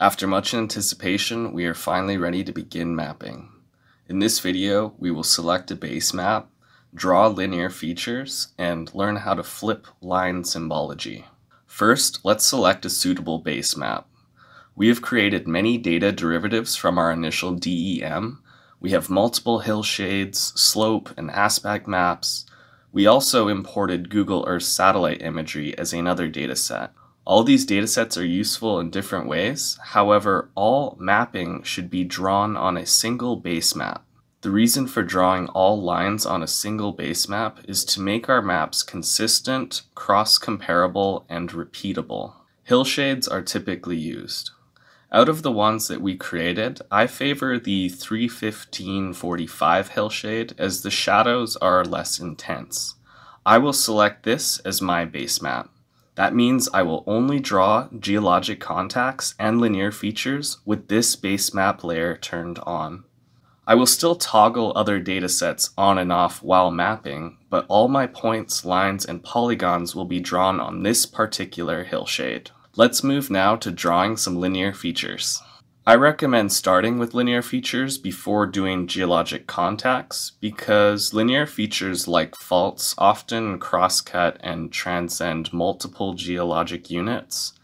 After much anticipation, we are finally ready to begin mapping. In this video, we will select a base map, draw linear features, and learn how to flip line symbology. First, let's select a suitable base map. We have created many data derivatives from our initial DEM. We have multiple hill shades, slope, and aspect maps. We also imported Google Earth satellite imagery as another dataset. All these datasets are useful in different ways. However, all mapping should be drawn on a single base map. The reason for drawing all lines on a single base map is to make our maps consistent, cross-comparable, and repeatable. Hillshades are typically used. Out of the ones that we created, I favor the 31545 hillshade as the shadows are less intense. I will select this as my base map. That means I will only draw geologic contacts and linear features with this base map layer turned on. I will still toggle other datasets on and off while mapping, but all my points, lines, and polygons will be drawn on this particular hillshade. Let's move now to drawing some linear features. I recommend starting with linear features before doing geologic contacts because linear features like faults often crosscut and transcend multiple geologic units.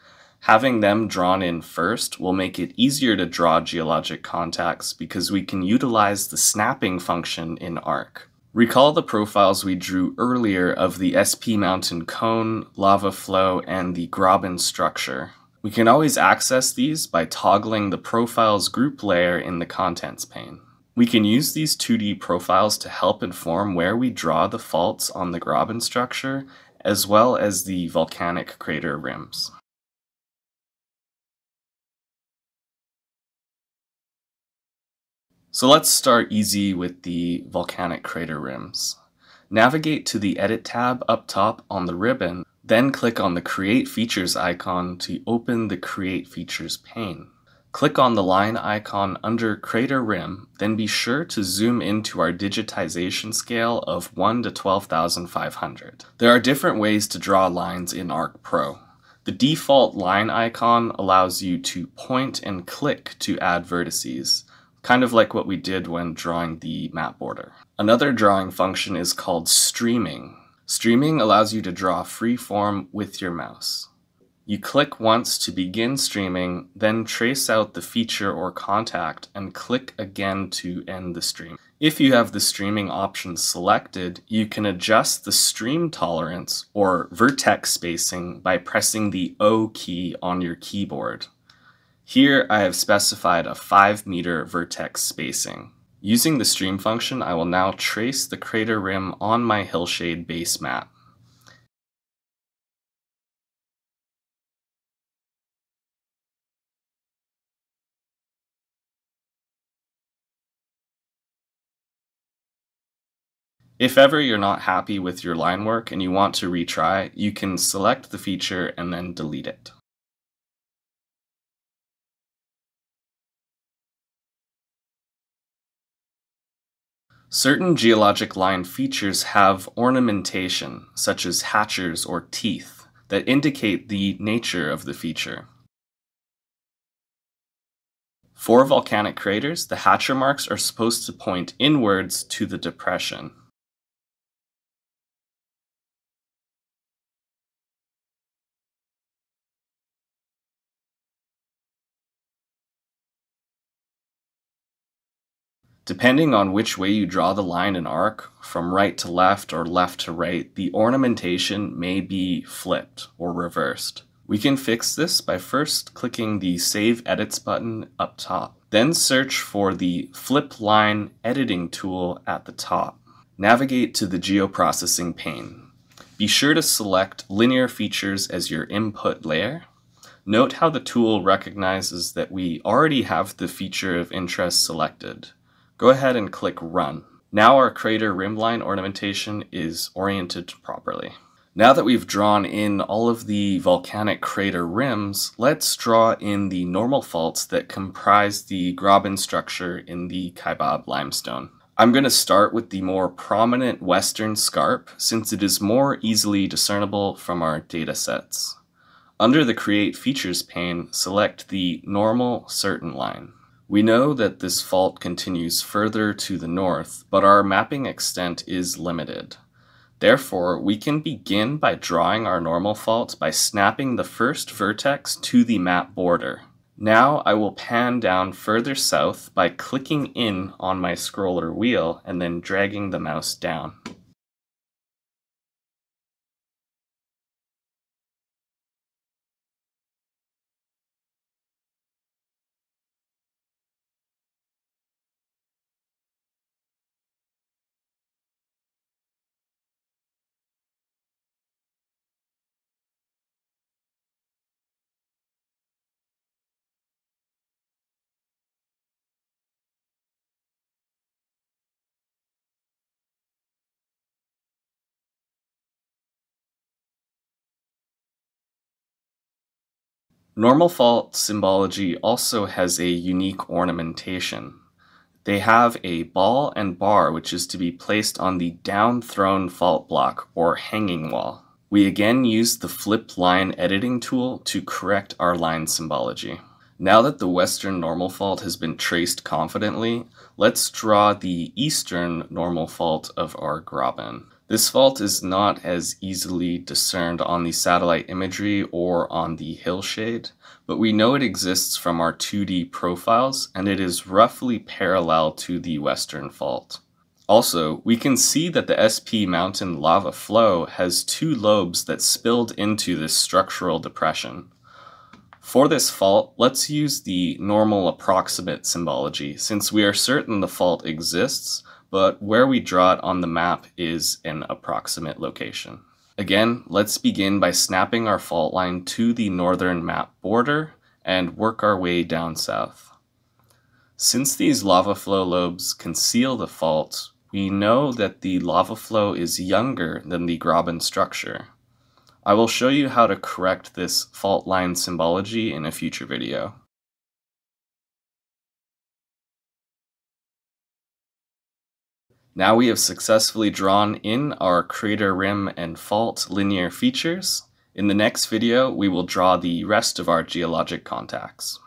Having them drawn in first will make it easier to draw geologic contacts because we can utilize the snapping function in Arc. Recall the profiles we drew earlier of the SP Mountain cone, lava flow, and the Graben structure. We can always access these by toggling the profiles group layer in the contents pane. We can use these 2D profiles to help inform where we draw the faults on the Graben structure, as well as the volcanic crater rims. So let's start easy with the volcanic crater rims. Navigate to the Edit tab up top on the ribbon, then click on the Create Features icon to open the Create Features pane. Click on the line icon under Crater Rim, then be sure to zoom into our digitization scale of 1 to 12,500. There are different ways to draw lines in Arc Pro. The default line icon allows you to point and click to add vertices, kind of like what we did when drawing the map border. Another drawing function is called streaming. Streaming allows you to draw free form with your mouse. You click once to begin streaming, then trace out the feature or contact and click again to end the stream. If you have the streaming option selected, you can adjust the stream tolerance or vertex spacing by pressing the O key on your keyboard. Here I have specified a 5-meter vertex spacing. Using the stream function, I will now trace the crater rim on my hillshade base map. If ever you're not happy with your line work and you want to retry, you can select the feature and then delete it. Certain geologic line features have ornamentation, such as hatchers or teeth, that indicate the nature of the feature. For volcanic craters, the hatcher marks are supposed to point inwards to the depression. Depending on which way you draw the line in Arc, from right to left or left to right, the ornamentation may be flipped or reversed. We can fix this by first clicking the Save Edits button up top. Then search for the Flip Line editing tool at the top. Navigate to the Geoprocessing pane. Be sure to select Linear Features as your input layer. Note how the tool recognizes that we already have the feature of interest selected. Go ahead and click Run. Now our crater rimline ornamentation is oriented properly. Now that we've drawn in all of the volcanic crater rims, let's draw in the normal faults that comprise the Graben structure in the Kaibab limestone. I'm going to start with the more prominent western scarp since it is more easily discernible from our datasets. Under the Create Features pane, select the normal certain line. We know that this fault continues further to the north, but our mapping extent is limited. Therefore, we can begin by drawing our normal fault by snapping the first vertex to the map border. Now I will pan down further south by clicking in on my scroller wheel and then dragging the mouse down. Normal fault symbology also has a unique ornamentation. They have a ball and bar which is to be placed on the down-thrown fault block or hanging wall. We again use the Flip Line editing tool to correct our line symbology. Now that the western normal fault has been traced confidently, let's draw the eastern normal fault of our Graben. This fault is not as easily discerned on the satellite imagery or on the hillshade, but we know it exists from our 2D profiles, and it is roughly parallel to the western fault. Also, we can see that the SP Mountain lava flow has two lobes that spilled into this structural depression. For this fault, let's use the normal approximate symbology, since we are certain the fault exists, but where we draw it on the map is an approximate location. Again, let's begin by snapping our fault line to the northern map border and work our way down south. Since these lava flow lobes conceal the fault, we know that the lava flow is younger than the Graben structure. I will show you how to correct this fault line symbology in a future video. Now we have successfully drawn in our crater rim and fault linear features. In the next video, we will draw the rest of our geologic contacts.